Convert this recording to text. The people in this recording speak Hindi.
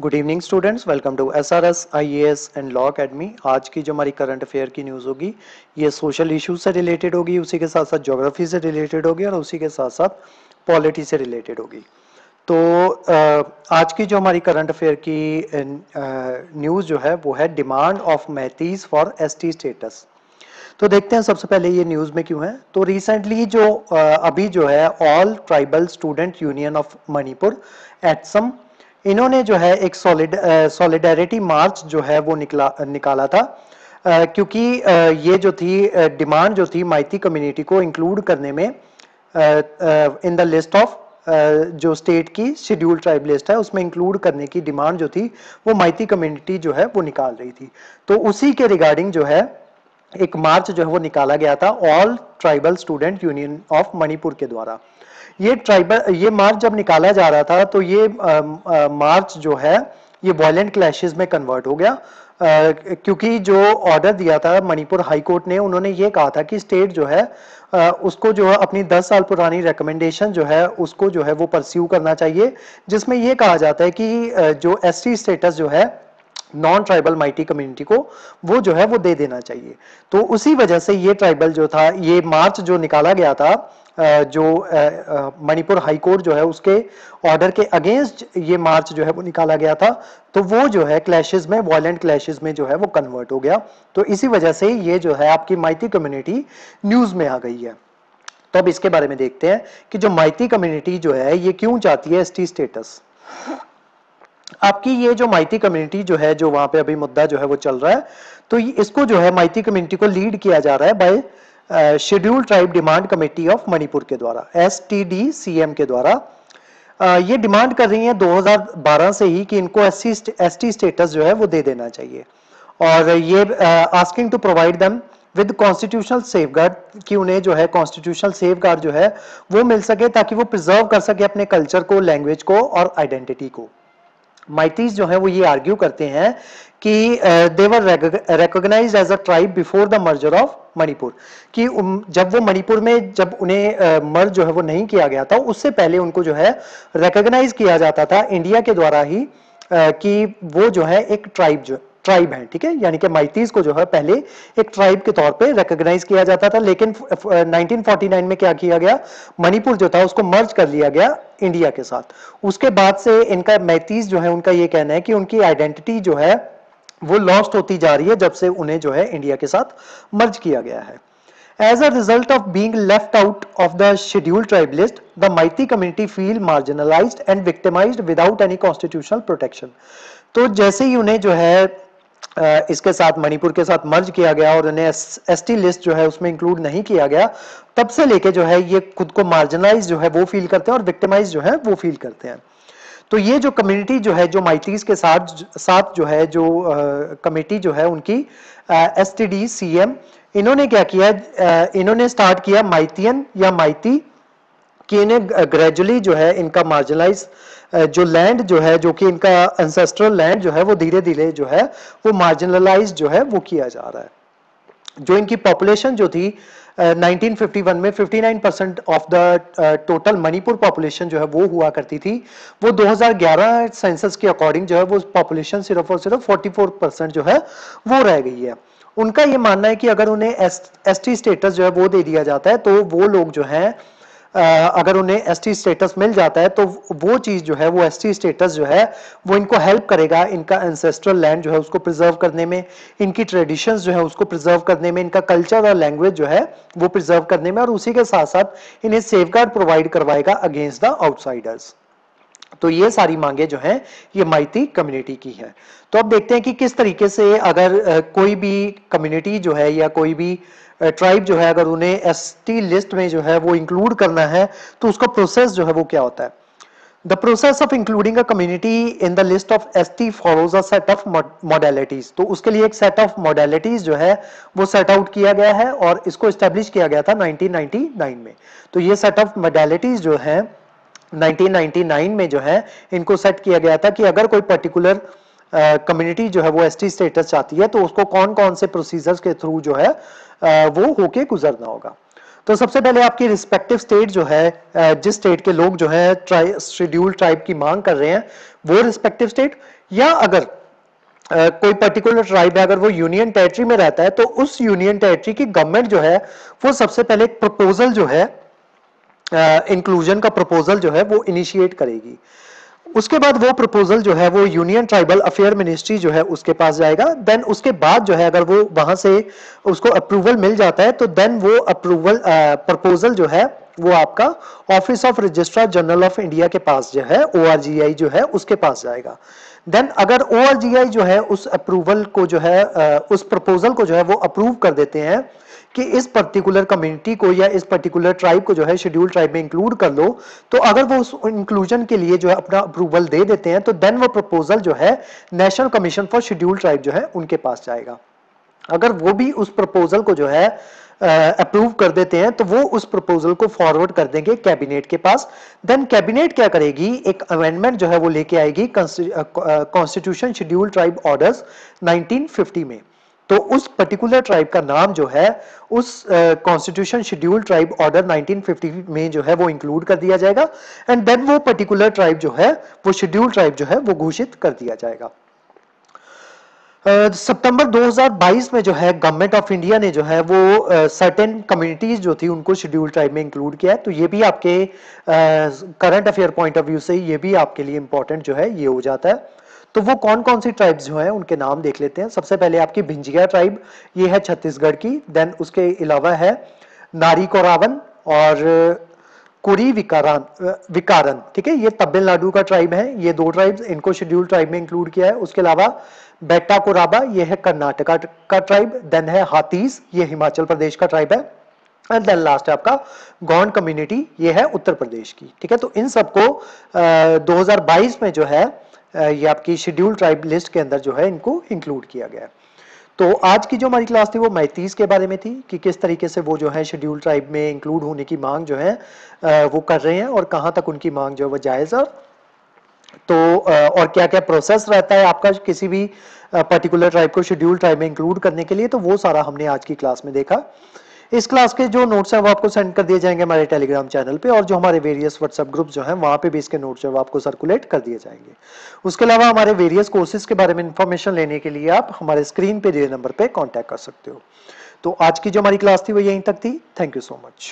Good evening students, welcome to SRS IAS and law academy. आज की जो हमारी करंट अफेयर की न्यूज़ होगी ये सोशल इश्यूज से रिलेटेड होगी, उसी के साथ साथ ज्योग्राफी से रिलेटेड होगी और उसी के साथ साथ पॉलिटी से रिलेटेड होगी। तो आज की जो हमारी करंट अफेयर की न्यूज़ जो है वो है demand of Meiteis for ST status. तो देखते हैं सबसे पहले ये न्यूज़ में क्यों है। तो रिसेंटली जो अभी जो है all tribal student union of Manipur ATSUM, इन्होंने जो है एक सॉलिडेरिटी मार्च जो है वो निकाला था क्योंकि ये जो थी डिमांड जो थी माइती कम्युनिटी को इंक्लूड करने में इन द लिस्ट ऑफ जो स्टेट की शेड्यूल ट्राइब लिस्ट है उसमें इंक्लूड करने की डिमांड जो थी वो माइती कम्युनिटी जो है वो निकाल रही थी। तो उसी के रिगार्डिंग जो है एक मार्च जो है वो निकाला गया था all tribal student union of Manipur के द्वारा। ये मार्च जब निकाला जा रहा था तो ये मार्च जो है ये वायलेंट क्लैशेस में कन्वर्ट हो गया क्योंकि जो ऑर्डर दिया था मणिपुर हाई कोर्ट ने, उन्होंने ये कहा था कि स्टेट जो है उसको जो है अपनी 10 साल पुरानी रिकमेंडेशन जो है उसको जो है वो परस्यू करना चाहिए, जिसमें ये कहा जाता है कि जो ST स्टेटस जो है नॉन ट्राइबल माइटी कम्युनिटी को वो जो है वो दे देना चाहिए। तो उसी वजह से ये ट्राइबल जो था ये मार्च जो निकाला गया था जो मणिपुर हाई कोर्ट जो है उसके ऑर्डर के अगेंस्ट ये मार्च जो है वो निकाला गया था। तो वो जो है क्लैशेस में, वायलेंट क्लैशेस में जो है वो कन्वर्ट हो गया। तो इसी वजह से ये जो है आपकी माइती कम्युनिटी न्यूज़ में आ गई है। तो अब इसके बारे में देखते हैं कि जो माइती कम्युनिटी जो है ये क्यों चाहती है ST स्टेटस। आपकी ये जो माइती कम्युनिटी जो है जो वहाँ पे अभी मुद्दा जो है वो चल रहा है, तो इसको जो है माइती कम्युनिटी को लीड किया जा रहा है by schedule tribe demand committee of Manipur के द्वारा, STDCM के द्वारा। ये डिमांड कर रही है 2012 से ही कि इनको ST स्टेटस जो है वो दे देना चाहिए और ये asking to provide them with constitutional safeguard कि उन्हें जो है कॉन्स्टिट्यूशनल सेफगार्ड जो है वो मिल सके ताकि वो प्रिजर्व कर सके अपने कल्चर को, लैंग्वेज को और आइडेंटिटी को। माइतीज जो है वो ये आर्ग्यू करते हैं कि they were recognised as a tribe before the merger of Manipur, कि जब वो मणिपुर में जब उन्हें मर्ज जो है वो नहीं किया गया था उससे पहले उनको जो है रिकॉग्नाइज किया जाता था इंडिया के द्वारा ही कि वो जो है एक ट्राइब है, ठीक है। यानी कि माइतीज को जो है पहले एक ट्राइब के तौर पे रिकॉग्नाइज किया जाता था, लेकिन 1949 में क्या किया गया, मणिपुर जो था उसको मर्ज कर लिया गया इंडिया के साथ। उसके बाद से इनका माइतीज जो है उनका ये कहना है कि उनकी आइडेंटिटी जो है वो लॉस्ट होती जा रही है जब से उन्हें जो है इंडिया के साथ मर्ज किया गया है। As a result of being left out of the scheduled tribe list, the Meitei community feel marginalized and victimized without any constitutional protection. तो जैसे ही उन्हें जो है इसके साथ मणिपुर के साथ मर्ज किया गया और उन्हें ST लिस्ट जो है उसमें इंक्लूड नहीं किया गया, तब से लेके जो है ये खुद को मार्जिनलाइज जो है वो फील करते हैं और विक्टिमाइज जो है वो फील करते हैं। तो ये जो कम्युनिटी जो है जो माइतीज के साथ जो है जो कमेटी जो है उनकी STDCM, इन्होंने क्या किया, इन्होंने स्टार्ट किया माइतियन या माइती कि इन्हें ग्रेजुअली जो है इनका मार्जिनलाइज जो लैंड जो है जो कि इनका एंसेस्ट्रल लैंड जो है वो धीरे धीरे जो है वो मार्जिनलाइज जो है वो किया जा रहा है। जो इनकी पॉपुलेशन जो थी 1951 में 59% of the total Manipur population जो है वो हुआ करती थी, वो 2011 सेंसस के अकॉर्डिंग जो है वो पॉपुलेशन सिर्फ और सिर्फ 44% जो है वो रह गई है। उनका ये मानना है कि अगर उन्हें ST स्टेटस जो है वो दे दिया जाता है तो वो लोग जो है अगर उन्हें ST स्टेटस मिल जाता है तो वो चीज़ जो है वो ST स्टेटस जो है वो इनको हेल्प करेगा इनका एंसेस्ट्रल लैंड जो है उसको प्रिजर्व करने में, इनकी ट्रेडिशंस जो है उसको प्रिजर्व करने में, इनका कल्चर और लैंग्वेज जो है वो प्रिजर्व करने में, और उसी के साथ साथ इन्हें सेफगार्ड प्रोवाइड करवाएगा अगेंस्ट द आउटसाइडर्स। तो ये सारी मांगे जो हैं ये माइती कम्युनिटी की है। तो अब देखते हैं कि किस तरीके से अगर कोई भी कम्युनिटी जो है या कोई भी ट्राइब जो है अगर उन्हें ST लिस्ट में जो है वो इंक्लूड करना है तो उसका प्रोसेस जो है वो क्या होता है। The process of including a community in the list of ST follows a set of modalities. तो उसके लिए एक सेट ऑफ मॉडलिटीज जो है वो सेट आउट किया गया है और इसको स्टेब्लिश किया गया था 1999 में। तो ये सेट ऑफ मॉडलिटीज जो है 1999 में जो है इनको सेट किया गया था कि अगर कोई पर्टिकुलर कम्युनिटी जो है वो ST स्टेटस चाहती है तो उसको कौन कौन से प्रोसीजर्स के थ्रू जो है वो होके गुजरना होगा। तो सबसे पहले आपकी रिस्पेक्टिव स्टेट जो है जिस स्टेट के लोग जो है शेड्यूल ट्राइब की मांग कर रहे हैं वो रिस्पेक्टिव स्टेट या अगर कोई पर्टिकुलर ट्राइब है, अगर वो यूनियन टेरिटरी में रहता है तो उस यूनियन टेरिटरी की गवर्नमेंट जो है वो सबसे पहले एक प्रपोजल जो है इंक्लूजन का प्रपोजल जो है वो इनिशिएट करेगी। उसके बाद वो प्रपोजल जो है वो यूनियन ट्राइबल अफेयर मिनिस्ट्री जो है उसके पास जाएगा। देन उसके बाद जो है अगर वो वहां से उसको अप्रूवल मिल जाता है तो देन वो अप्रूवल प्रपोजल जो है वो आपका office of registrar general of India के पास जो है ORGI जो है उसके पास जाएगा। देन अगर ORGI जो है उस अप्रूवल को जो है उस प्रपोजल को जो है वो अप्रूव कर देते हैं कि इस पर्टिकुलर कम्युनिटी को या इस पर्टिकुलर ट्राइब को जो है शेड्यूल ट्राइब में इंक्लूड कर लो, तो अगर वो उस इंक्लूजन के लिए जो है अपना अप्रूवल दे देते हैं तो देन वो प्रपोजल जो है national commission for schedule tribe जो है उनके पास जाएगा। अगर वो भी उस प्रपोजल को जो है अप्रूव कर देते हैं तो वो उस प्रपोजल को फॉरवर्ड कर देंगे कैबिनेट के पास। देन कैबिनेट क्या करेगी, एक अमेंडमेंट जो है वो लेके आएगी कॉन्स्टिट्यूशन शेड्यूल ट्राइब ऑर्डर्स 1950 में। तो उस पर्टिकुलर ट्राइब का नाम जो है उस कॉन्स्टिट्यूशन शेड्यूल ट्राइब ऑर्डर 1950 में जो है वो इंक्लूड कर दिया जाएगा एंड देन वो पर्टिकुलर ट्राइब जो है वो शेड्यूल ट्राइब जो है वो घोषित कर दिया जाएगा। सितंबर 2022 में जो है गवर्नमेंट ऑफ इंडिया ने जो है वो सर्टेन कम्युनिटीज जो थी उनको शेड्यूल ट्राइब में इंक्लूड किया है। तो ये भी आपके current affair point of view से ये भी आपके लिए इंपॉर्टेंट जो है ये हो जाता है। तो वो कौन कौन सी ट्राइब्स जो हैं उनके नाम देख लेते हैं। सबसे पहले आपकी भिंजिया ट्राइब, ये है छत्तीसगढ़ की। देन उसके अलावा है नारी कोरावन और कुरी विकारन, ठीक है, ये तमिलनाडु का ट्राइब है। ये दो ट्राइब्स इनको शेड्यूल ट्राइब में इंक्लूड किया है। उसके अलावा बेट्टा कोराबा, ये है कर्नाटका का ट्राइब। देन है हातीस, ये हिमाचल प्रदेश का ट्राइब है। एंड देन लास्ट है आपका गोंड कम्युनिटी, ये है उत्तर प्रदेश की, ठीक है। तो इन सबको 2022 में जो है ये आपकी शेड्यूल ट्राइब लिस्ट के अंदर जो है इनको इंक्लूड किया गया है। तो आज की जो हमारी क्लास थी वो मैतीस के बारे में थी कि किस तरीके से वो जो है शेड्यूल ट्राइब में इंक्लूड होने की मांग जो है वो कर रहे हैं और कहाँ तक उनकी मांग जो है वो जायज़ है, तो और क्या क्या प्रोसेस रहता है आपका किसी भी पर्टिकुलर ट्राइब को शेड्यूल ट्राइब में इंक्लूड करने के लिए, तो वो सारा हमने आज की क्लास में देखा। इस क्लास के जो नोट्स हैं वो आपको सेंड कर दिए जाएंगे हमारे टेलीग्राम चैनल पे, और जो हमारे वेरियस व्हाट्सएप ग्रुप जो हैं वहाँ पे भी इसके नोट्स हैं वो आपको सर्कुलेट कर दिए जाएंगे। उसके अलावा हमारे वेरियस कोर्सेज के बारे में इंफॉर्मेशन लेने के लिए आप हमारे स्क्रीन पे दिए नंबर पे कॉन्टैक्ट कर सकते हो। तो आज की जो हमारी क्लास थी वो यहीं तक थी। Thank you so much.